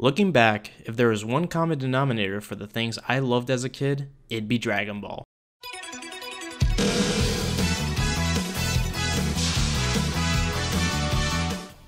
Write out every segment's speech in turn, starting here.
Looking back, if there was one common denominator for the things I loved as a kid, it'd be Dragon Ball.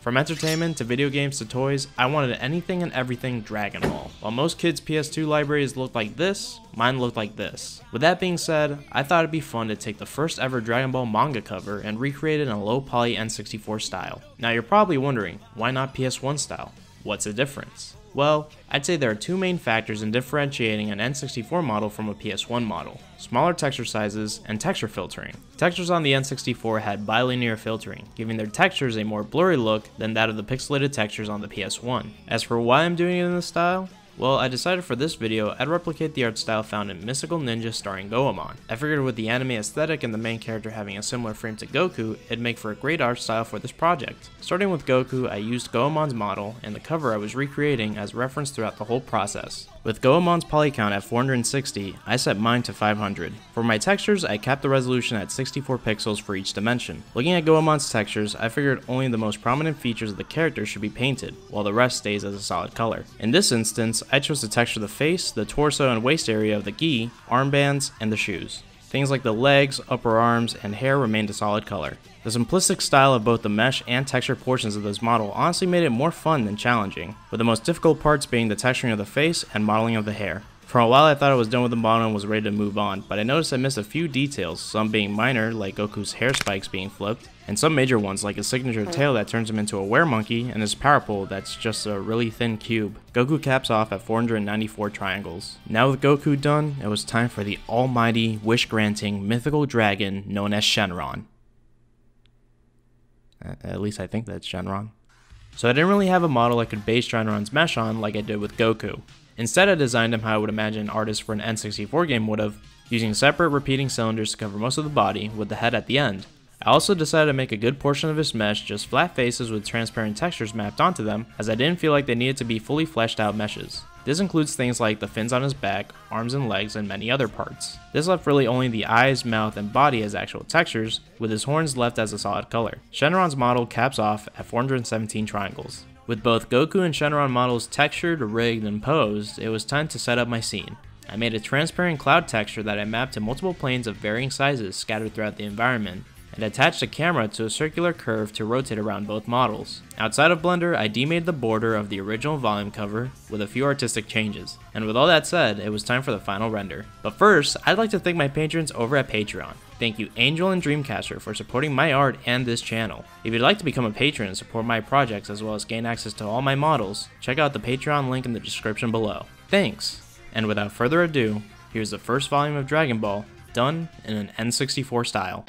From entertainment to video games to toys, I wanted anything and everything Dragon Ball. While most kids' PS2 libraries looked like this, mine looked like this. With that being said, I thought it'd be fun to take the first ever Dragon Ball manga cover and recreate it in a low-poly N64 style. Now you're probably wondering, why not PS1 style? What's the difference? Well, I'd say there are two main factors in differentiating an N64 model from a PS1 model: smaller texture sizes and texture filtering. Textures on the N64 had bilinear filtering, giving their textures a more blurry look than that of the pixelated textures on the PS1. As for why I'm doing it in this style, well, I decided for this video I'd replicate the art style found in Mystical Ninja Starring Goemon. I figured with the anime aesthetic and the main character having a similar frame to Goku, it'd make for a great art style for this project. Starting with Goku, I used Goemon's model and the cover I was recreating as reference throughout the whole process. With Goemon's poly count at 460, I set mine to 500. For my textures, I capped the resolution at 64 pixels for each dimension. Looking at Goemon's textures, I figured only the most prominent features of the character should be painted, while the rest stays as a solid color. In this instance, I chose to texture the face, the torso and waist area of the gi, armbands, and the shoes. Things like the legs, upper arms, and hair remained a solid color. The simplistic style of both the mesh and textured portions of this model honestly made it more fun than challenging, with the most difficult parts being the texturing of the face and modeling of the hair. For a while I thought I was done with the model and was ready to move on, but I noticed I missed a few details, some being minor, like Goku's hair spikes being flipped, and some major ones like his signature tail that turns him into a weremonkey and his power pole that's just a really thin cube. Goku caps off at 494 triangles. Now with Goku done, it was time for the almighty, wish-granting, mythical dragon known as Shenron. At least I think that's Shenron. So I didn't really have a model I could base Shenron's mesh on like I did with Goku. Instead, I designed him how I would imagine an artist for an N64 game would have, using separate repeating cylinders to cover most of the body, with the head at the end. I also decided to make a good portion of his mesh just flat faces with transparent textures mapped onto them, as I didn't feel like they needed to be fully fleshed out meshes. This includes things like the fins on his back, arms and legs, and many other parts. This left really only the eyes, mouth, and body as actual textures, with his horns left as a solid color. Shenron's model caps off at 417 triangles. With both Goku and Shenron models textured, rigged, and posed, it was time to set up my scene. I made a transparent cloud texture that I mapped to multiple planes of varying sizes scattered throughout the environment, and attached a camera to a circular curve to rotate around both models. Outside of Blender, I demade the border of the original volume cover with a few artistic changes. And with all that said, it was time for the final render. But first, I'd like to thank my patrons over at Patreon. Thank you Angel and Dreamcaster for supporting my art and this channel. If you'd like to become a patron and support my projects as well as gain access to all my models, check out the Patreon link in the description below. Thanks! And without further ado, here's the first volume of Dragon Ball, done in an N64 style.